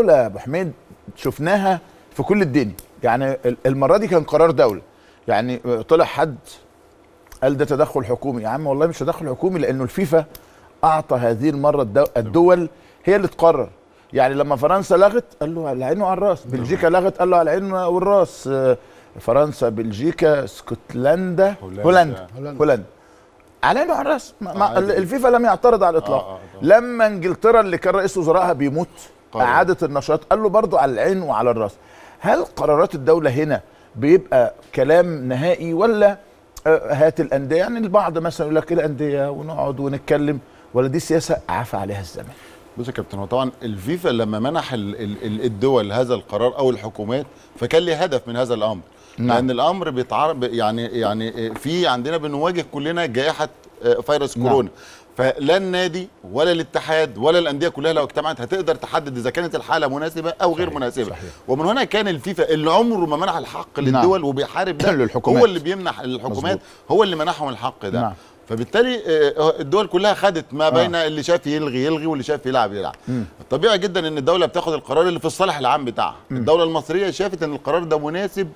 الدولة يا أبو حميد شفناها في كل الدنيا، يعني المرة دي كان قرار دولة، يعني طلع حد قال ده تدخل حكومي، يا عم والله مش تدخل حكومي لأنه الفيفا أعطى هذه المرة الدول هي اللي تقرر، يعني لما فرنسا لغت قال له على عينه وعلى الراس، بلجيكا لغت قال له على عينه والراس، فرنسا بلجيكا اسكتلندا هولندا على عينه وعلى الراس، الفيفا لم يعترض على الإطلاق. لما إنجلترا اللي كان رئيس وزرائها بيموت إعادة النشاط قال له برضه على العين وعلى الراس. هل قرارات الدولة هنا بيبقى كلام نهائي ولا هات الأندية؟ يعني البعض مثلا يقول لك الأندية ونقعد ونتكلم، ولا دي سياسة عفى عليها الزمن؟ بص يا كابتن، هو طبعا الفيفا لما منح الدول هذا القرار أو الحكومات فكان ليه هدف من هذا الأمر، لأن الأمر بيتعرض يعني في عندنا بنواجه كلنا جائحة فيروس كورونا. فلا النادي ولا الاتحاد ولا الانديه كلها لو اجتمعت هتقدر تحدد اذا كانت الحاله مناسبه او غير مناسبه. ومن هنا كان الفيفا اللي عمره ما منح الحق للدول وبيحارب ده هو اللي بيمنح الحكومات، هو اللي منحهم الحق ده. فبالتالي الدول كلها خدت ما بين اللي شاف يلغي واللي شاف يلعب. طبيعي جدا ان الدوله بتاخد القرار اللي في الصالح العام بتاعها. الدوله المصريه شافت ان القرار ده مناسب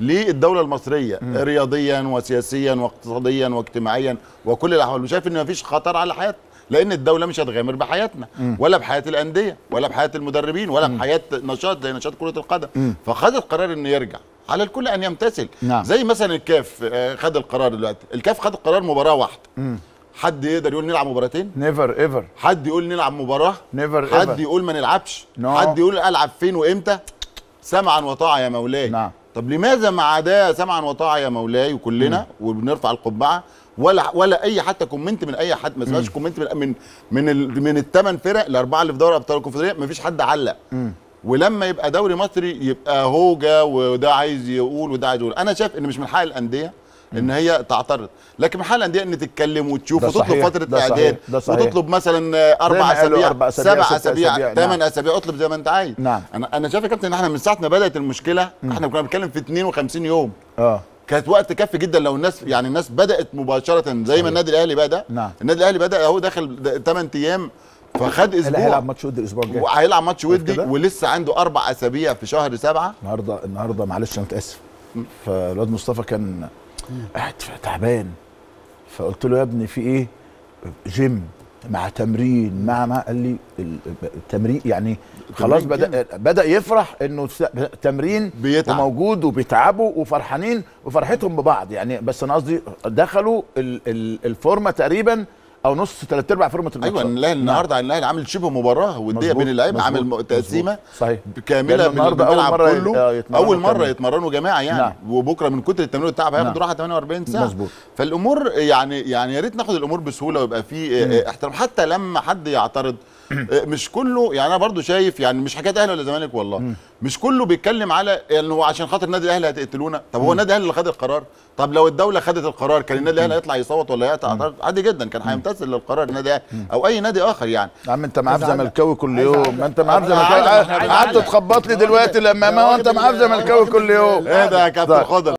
للدولة المصرية رياضيا وسياسيا واقتصاديا واجتماعيا وكل الأحوال، وشايف إن مفيش خطر على حياتنا لأن الدولة مش هتغامر بحياتنا ولا بحياة الأندية ولا بحياة المدربين ولا بحياة نشاط زي نشاط كرة القدم. فخد القرار إنه يرجع، على الكل أن يمتثل. زي مثلا الكاف خد القرار دلوقتي، الكاف خد القرار مباراة واحدة. حد يقدر يقول نلعب مباراتين؟ نيفر ايفر. حد يقول نلعب مباراة؟ نيفر ايفر. حد يقول ما نلعبش؟ حد يقول ألعب فين وإمتى؟ سمعا وطاعة يا مولاي. طب لماذا مع ده سمعا وطاعة يا مولاي وكلنا وبنرفع القبعه ولا اي حتى كومنت من اي حد، ما سمعتش كومنت من الثمان فرق الاربعه اللي في دوري ابطال الكونفدراليه، ما فيش حد علق. ولما يبقى دوري مصري يبقى هوجه وده عايز يقول وده عايز يقول. انا شايف ان مش من حق الانديه ان هي تعترض، لكن من حق الانديه ان تتكلم وتشوف وتطلب فتره اعداد وتطلب مثلا 4 أسابيع 7 أسابيع 8 أسابيع، اطلب زي ما انت عايز. انا شايف يا كابتن ان احنا من ساعه ما بدات المشكله احنا كنا بنتكلم في 52 يوم. كانت وقت كافي جدا لو الناس يعني الناس بدات مباشره زي ما النادي الاهلي بدا. النادي الاهلي بدا اهو داخل 8 ايام، فخد اسبوع هيلعب ماتش ودي الاسبوع الجاي، وهيلعب ماتش ودي ولسه عنده 4 أسابيع في شهر 7. النهارده معلش انا متاسف، فالواد مصطفى كان قاعد تعبان، فقلت له يا ابني في ايه؟ جيم مع تمرين مع قال لي التمرين يعني خلاص بدا يفرح انه تمرين وموجود وبيتعبوا وفرحانين وفرحتهم ببعض يعني. بس انا قصدي دخلوا الفورمه تقريبا او نص 3/4 فورمه الماتش. ايوه الاهلي النهارده الاهلي عامل شبه مباراه وديه بين اللعيبه، عامل تقسيمه كامله النهارده اول مره يتمرنوا جماعه يعني. وبكره من كتر التمرين والتعب هياخدوا راحه 48 ساعه. فالامور يعني يا ريت ناخد الامور بسهوله ويبقى في احترام. حتى لما حد يعترض مش كله يعني، انا برضو شايف يعني مش حكايه اهلي ولا زمالك والله. مش كله بيتكلم على انه يعني عشان خاطر النادي الاهلي هتقتلونا. طب هو النادي الاهلي اللي خد القرار، طب لو الدوله خدت القرار كان النادي الاهلي هيطلع يصوت ولا يعترض؟ عادي جدا كان هيمتثل للقرار النادي الاهلي او اي نادي اخر يعني. يا عم انت معاف زملكاوي كل يوم، ما انت معاف زملكاوي، قعدت تخبط لي دلوقتي لما ما انت معاف زملكاوي كل يوم. ايه ده يا كابتن خضر؟